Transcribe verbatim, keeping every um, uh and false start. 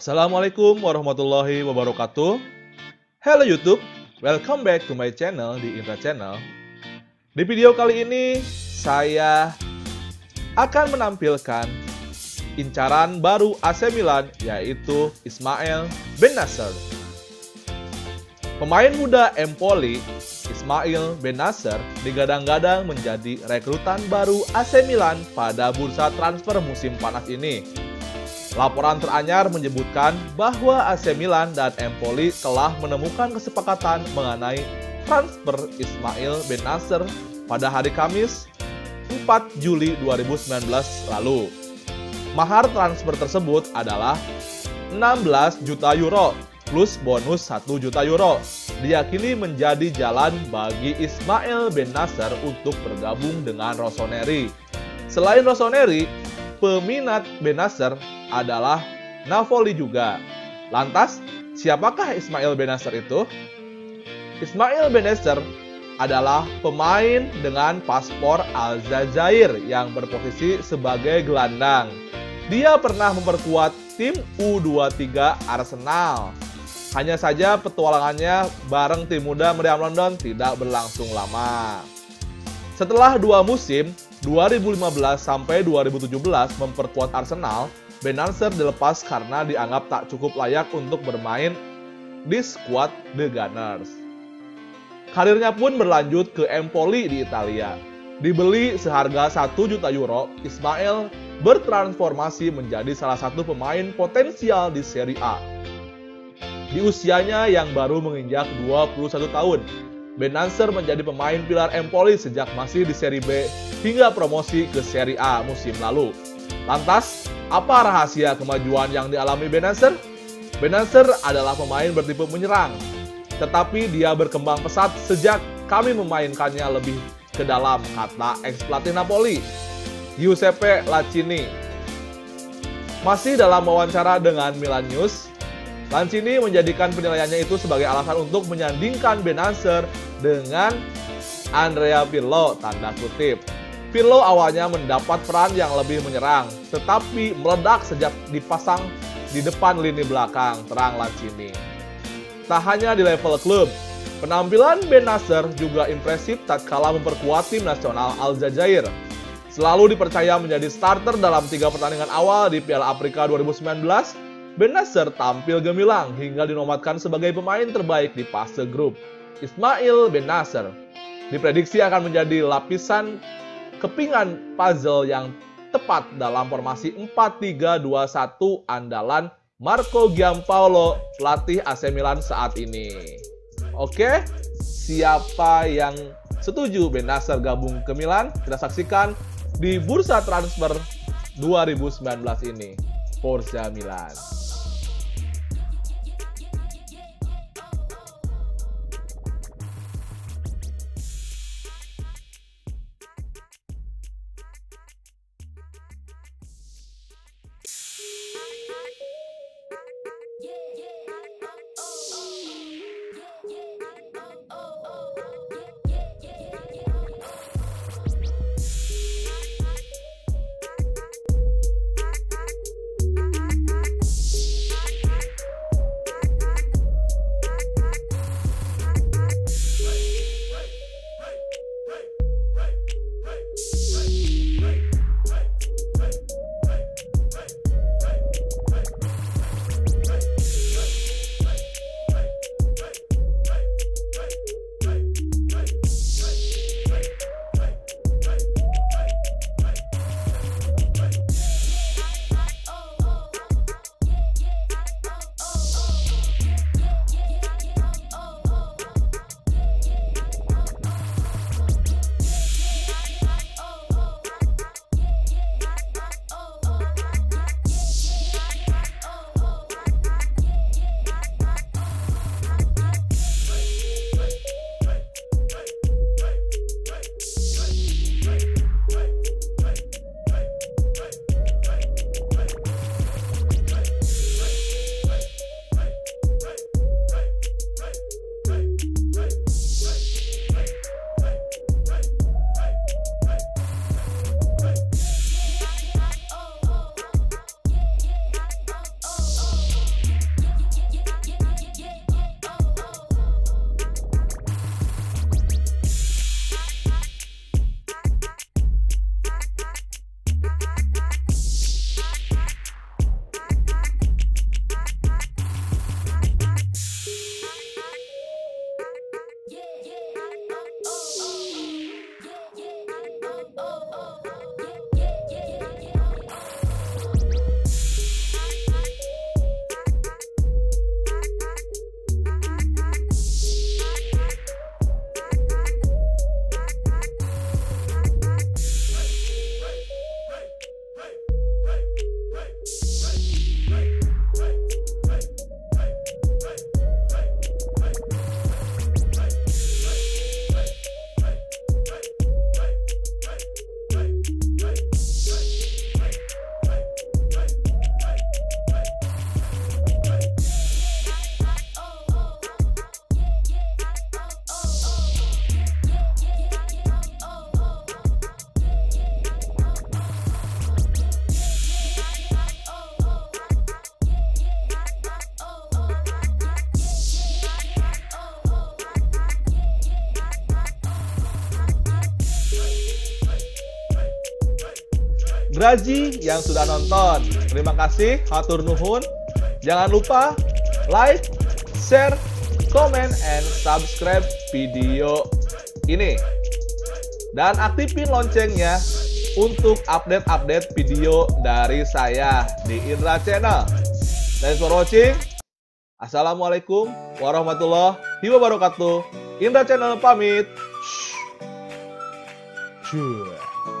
Assalamualaikum warahmatullahi wabarakatuh. Hello YouTube, welcome back to my channel di Indra Channel. Di video kali ini, saya akan menampilkan incaran baru A C Milan, yaitu Ismael Bennacer. Pemain muda Empoli, Ismael Bennacer digadang-gadang menjadi rekrutan baru A C Milan pada bursa transfer musim panas ini. Laporan teranyar menyebutkan bahwa A C Milan dan Empoli telah menemukan kesepakatan mengenai transfer Ismael Bennacer pada hari Kamis empat Juli dua ribu sembilan belas lalu. Mahar transfer tersebut adalah enam belas juta euro plus bonus satu juta euro. Diyakini menjadi jalan bagi Ismael Bennacer untuk bergabung dengan Rossoneri. Selain Rossoneri, peminat Bennacer adalah Napoli juga. Lantas, siapakah Ismael Bennacer itu? Ismael Bennacer adalah pemain dengan paspor Aljazair yang berposisi sebagai gelandang. Dia pernah memperkuat tim U dua puluh tiga Arsenal. Hanya saja petualangannya bareng tim muda Meriam London tidak berlangsung lama. Setelah dua musim, dua ribu lima belas sampai dua ribu tujuh belas memperkuat Arsenal, Bennacer dilepas karena dianggap tak cukup layak untuk bermain di skuad The Gunners. Karirnya pun berlanjut ke Empoli di Italia. Dibeli seharga satu juta euro, Ismael bertransformasi menjadi salah satu pemain potensial di Serie A. Di usianya yang baru menginjak dua puluh satu tahun, Bennacer menjadi pemain pilar Empoli sejak masih di Serie B hingga promosi ke Serie A musim lalu. Lantas, apa rahasia kemajuan yang dialami Bennacer? Bennacer adalah pemain bertipe menyerang, tetapi dia berkembang pesat sejak kami memainkannya lebih ke dalam, kata ex-pelatih Napoli, Giuseppe Iachini. Masih dalam wawancara dengan Milan News, Iachini menjadikan penilaiannya itu sebagai alasan untuk menyandingkan Bennacer dengan Andrea Pirlo, tanda kutip. Pirlo awalnya mendapat peran yang lebih menyerang, tetapi meledak sejak dipasang di depan lini belakang, terang Iachini. Tak hanya di level klub, penampilan Bennacer juga impresif tatkala memperkuat tim nasional Aljazair. Selalu dipercaya menjadi starter dalam tiga pertandingan awal di Piala Afrika dua ribu sembilan belas, Bennacer tampil gemilang hingga dinobatkan sebagai pemain terbaik di fase grup. Ismael Bennacer diprediksi akan menjadi lapisan kepingan puzzle yang tepat dalam formasi empat tiga dua satu andalan Marco Giampaolo, pelatih A C Milan saat ini. Oke, siapa yang setuju Bennacer gabung ke Milan? Kita saksikan di bursa transfer dua ribu sembilan belas ini. Forza Milan. Grazi yang sudah nonton. Terima kasih, hatur nuhun. Jangan lupa like, share, comment, and subscribe video ini. Dan aktifin loncengnya untuk update-update video dari saya di Indra Channel. Thanks for watching. Assalamualaikum warahmatullahi wabarakatuh. Indra Channel pamit. Sure.